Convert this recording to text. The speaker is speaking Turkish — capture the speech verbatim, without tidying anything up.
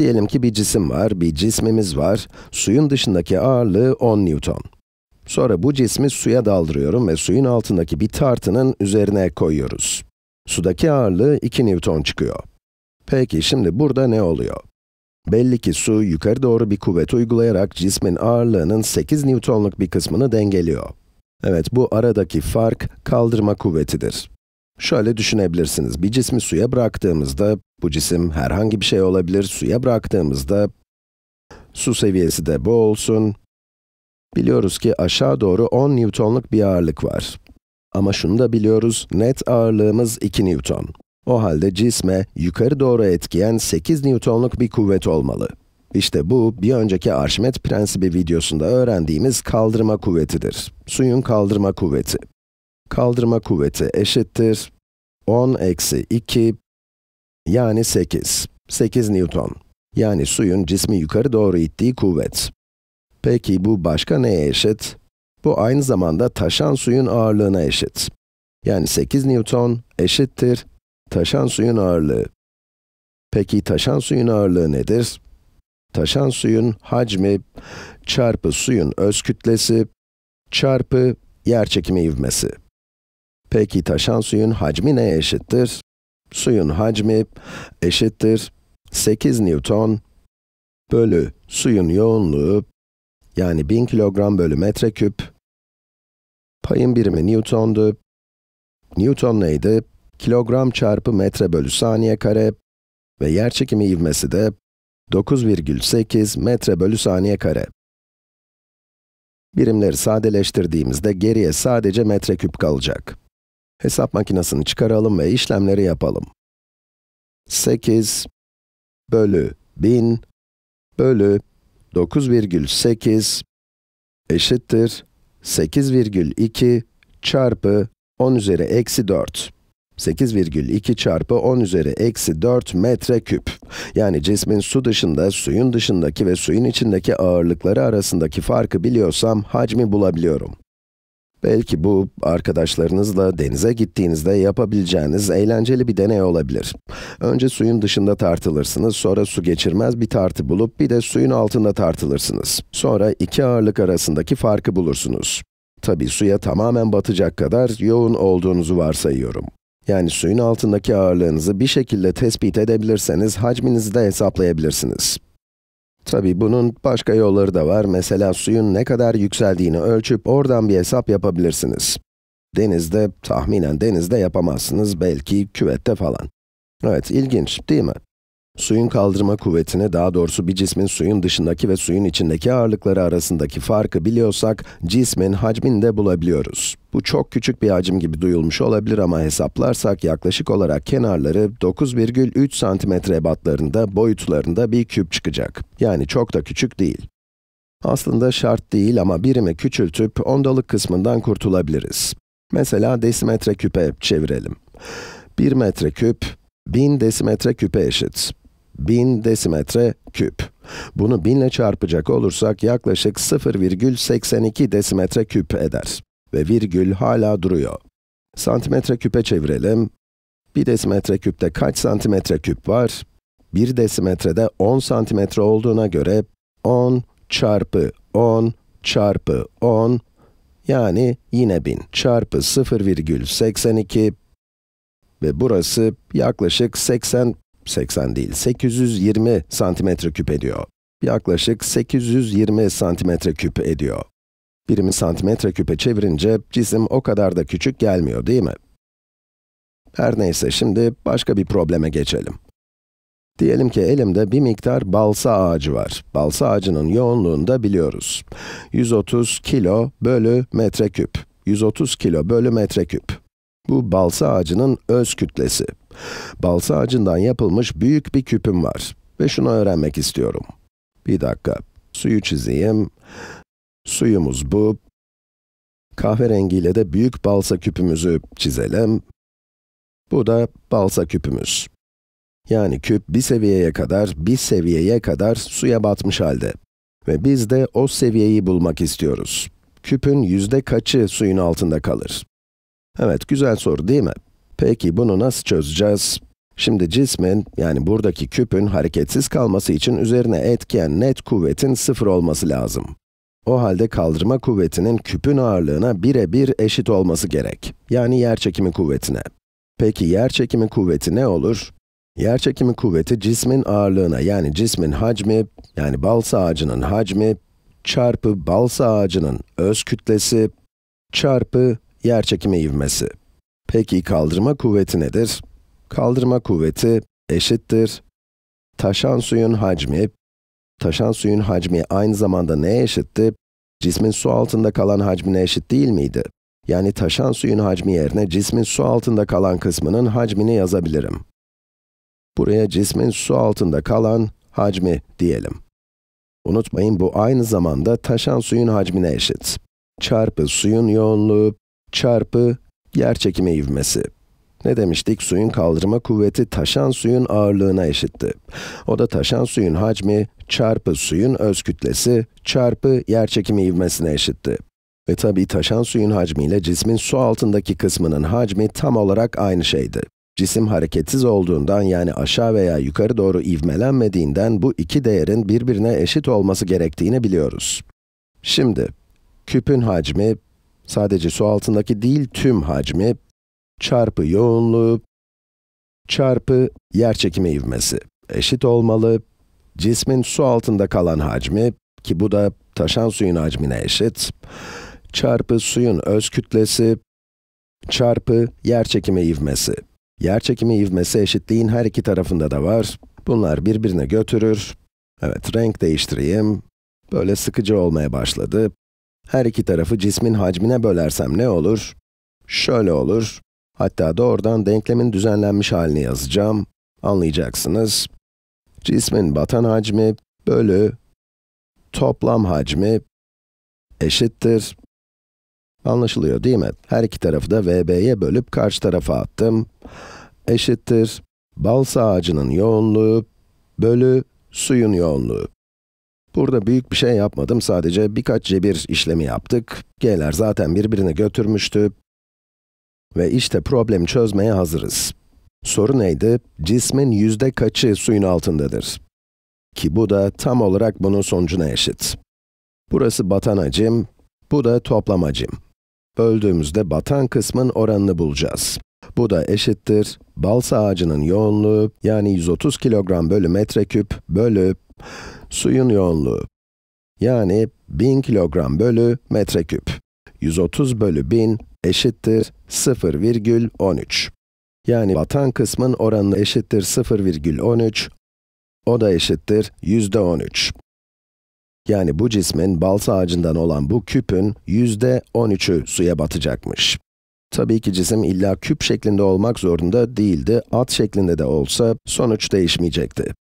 Diyelim ki bir cisim var, bir cismimiz var. Suyun dışındaki ağırlığı on Newton. Sonra bu cismi suya daldırıyorum ve suyun altındaki bir tartının üzerine koyuyoruz. Sudaki ağırlığı iki Newton çıkıyor. Peki şimdi burada ne oluyor? Belli ki su yukarı doğru bir kuvvet uygulayarak cismin ağırlığının sekiz Newton'luk bir kısmını dengeliyor. Evet, bu aradaki fark kaldırma kuvvetidir. Şöyle düşünebilirsiniz, bir cismi suya bıraktığımızda, bu cisim herhangi bir şey olabilir, suya bıraktığımızda, su seviyesi de bu olsun. Biliyoruz ki aşağı doğru on Newton'luk bir ağırlık var. Ama şunu da biliyoruz, net ağırlığımız iki Newton. O halde cisme yukarı doğru etkiyen sekiz Newton'luk bir kuvvet olmalı. İşte bu, bir önceki Arşimet Prensibi videosunda öğrendiğimiz kaldırma kuvvetidir. Suyun kaldırma kuvveti. Kaldırma kuvveti eşittir on eksi iki, yani sekiz. sekiz Newton. Yani suyun cismi yukarı doğru ittiği kuvvet. Peki bu başka neye eşit? Bu aynı zamanda taşan suyun ağırlığına eşit. Yani sekiz Newton eşittir taşan suyun ağırlığı. Peki taşan suyun ağırlığı nedir? Taşan suyun hacmi çarpı suyun öz kütlesi çarpı yerçekimi ivmesi. Peki taşan suyun hacmi neye eşittir? Suyun hacmi eşittir sekiz Newton bölü suyun yoğunluğu, yani bin kilogram bölü metreküp. Payın birimi Newton'du. Newton neydi? Kilogram çarpı metre bölü saniye kare ve yerçekimi ivmesi de dokuz virgül sekiz metre bölü saniye kare. Birimleri sadeleştirdiğimizde geriye sadece metreküp kalacak. Hesap makinesini çıkaralım ve işlemleri yapalım. sekiz bölü bin bölü dokuz virgül sekiz eşittir sekiz virgül iki çarpı on üzeri eksi dört. sekiz virgül iki çarpı on üzeri eksi dört metreküp. Yani cismin su dışında, suyun dışındaki ve suyun içindeki ağırlıkları arasındaki farkı biliyorsam hacmi bulabiliyorum. Belki bu, arkadaşlarınızla denize gittiğinizde yapabileceğiniz eğlenceli bir deney olabilir. Önce suyun dışında tartılırsınız, sonra su geçirmez bir tartı bulup bir de suyun altında tartılırsınız. Sonra iki ağırlık arasındaki farkı bulursunuz. Tabii suya tamamen batacak kadar yoğun olduğunuzu varsayıyorum. Yani suyun altındaki ağırlığınızı bir şekilde tespit edebilirseniz hacminizi de hesaplayabilirsiniz. Tabii bunun başka yolları da var. Mesela suyun ne kadar yükseldiğini ölçüp oradan bir hesap yapabilirsiniz. Denizde, tahminen denizde yapamazsınız, belki küvette falan. Evet, ilginç değil mi? Suyun kaldırma kuvvetini, daha doğrusu bir cismin suyun dışındaki ve suyun içindeki ağırlıkları arasındaki farkı biliyorsak, cismin hacmini de bulabiliyoruz. Bu çok küçük bir hacim gibi duyulmuş olabilir ama hesaplarsak yaklaşık olarak kenarları dokuz virgül üç santimetre ebatlarında, boyutlarında bir küp çıkacak. Yani çok da küçük değil. Aslında şart değil ama birimi küçültüp ondalık kısmından kurtulabiliriz. Mesela desimetre küpe çevirelim. bir metre küp, bin desimetre küpe eşit. bin desimetre küp. Bunu bin ile çarpacak olursak yaklaşık sıfır virgül seksen iki desimetre küp eder. Ve virgül hala duruyor. Santimetre küpe çevirelim. bir desimetre küpte kaç santimetre küp var? bir desimetrede on santimetre olduğuna göre on çarpı on çarpı on, yani yine bin çarpı sıfır virgül seksen iki ve burası yaklaşık seksen, seksen değil, sekiz yüz yirmi santimetre küp ediyor. Yaklaşık sekiz yüz yirmi santimetre küp ediyor. Birimi santimetre küpe çevirince cisim o kadar da küçük gelmiyor, değil mi? Her neyse, şimdi başka bir probleme geçelim. Diyelim ki elimde bir miktar balsa ağacı var. Balsa ağacının yoğunluğunu da biliyoruz. yüz otuz kilo bölü metreküp. yüz otuz kilo bölü metreküp. Bu balsa ağacının öz kütlesi. Balsa ağacından yapılmış büyük bir küpüm var ve şunu öğrenmek istiyorum. Bir dakika, suyu çizeyim. Suyumuz bu. Kahverengiyle de büyük balsa küpümüzü çizelim. Bu da balsa küpümüz. Yani küp bir seviyeye kadar, bir seviyeye kadar suya batmış halde. Ve biz de o seviyeyi bulmak istiyoruz. Küpün yüzde kaçı suyun altında kalır? Evet, güzel soru değil mi? Peki bunu nasıl çözeceğiz? Şimdi cismin, yani buradaki küpün hareketsiz kalması için üzerine etken net kuvvetin sıfır olması lazım. O halde kaldırma kuvvetinin küpün ağırlığına birebir eşit olması gerek. Yani yerçekimi kuvvetine. Peki yerçekimi kuvveti ne olur? Yerçekimi kuvveti cismin ağırlığına, yani cismin hacmi, yani balsa ağacının hacmi, çarpı balsa ağacının öz kütlesi, çarpı yerçekimi ivmesi. Peki kaldırma kuvveti nedir? Kaldırma kuvveti eşittir taşan suyun hacmi. Taşan suyun hacmi aynı zamanda neye eşitti? Cismin su altında kalan hacmine eşit değil miydi? Yani taşan suyun hacmi yerine cismin su altında kalan kısmının hacmini yazabilirim. Buraya cismin su altında kalan hacmi diyelim. Unutmayın, bu aynı zamanda taşan suyun hacmine eşit. Çarpı suyun yoğunluğu, çarpı yerçekimi ivmesi. Ne demiştik? Suyun kaldırma kuvveti taşan suyun ağırlığına eşitti. O da taşan suyun hacmi çarpı suyun öz kütlesi çarpı yerçekimi ivmesine eşitti. Ve tabii taşan suyun hacmi ile cismin su altındaki kısmının hacmi tam olarak aynı şeydi. Cisim hareketsiz olduğundan, yani aşağı veya yukarı doğru ivmelenmediğinden bu iki değerin birbirine eşit olması gerektiğini biliyoruz. Şimdi, küpün hacmi, sadece su altındaki değil tüm hacmi, çarpı yoğunluğu, çarpı yerçekimi ivmesi eşit olmalı. Cismin su altında kalan hacmi, ki bu da taşan suyun hacmine eşit, çarpı suyun öz kütlesi, çarpı yerçekimi ivmesi. Yerçekimi ivmesi eşitliğin her iki tarafında da var. Bunlar birbirine götürür. Evet, renk değiştireyim. Böyle sıkıcı olmaya başladı. Her iki tarafı cismin hacmine bölersem ne olur? Şöyle olur. Hatta doğrudan denklemin düzenlenmiş halini yazacağım. Anlayacaksınız. Cismin batan hacmi bölü toplam hacmi eşittir. Anlaşılıyor değil mi? Her iki tarafı da V B'ye bölüp karşı tarafa attım. Eşittir balsa ağacının yoğunluğu bölü suyun yoğunluğu. Burada büyük bir şey yapmadım. Sadece birkaç cebir işlemi yaptık. G'ler zaten birbirini götürmüştü. Ve işte problemi çözmeye hazırız. Soru neydi? Cismin yüzde kaçı suyun altındadır? Ki bu da tam olarak bunun sonucuna eşit. Burası batan hacim, bu da toplam hacim. Böldüğümüzde batan kısmın oranını bulacağız. Bu da eşittir balsa ağacının yoğunluğu, yani yüz otuz kilogram bölü metreküp bölü suyun yoğunluğu, yani bin kilogram bölü metreküp. yüz otuz bölü bin eşittir sıfır virgül on üç. Yani batan kısmın oranı eşittir sıfır virgül on üç, o da eşittir yüzde on üç. Yani bu cismin, balsa ağacından olan bu küpün yüzde on üçü suya batacakmış. Tabii ki cisim illa küp şeklinde olmak zorunda değildi, at şeklinde de olsa sonuç değişmeyecekti.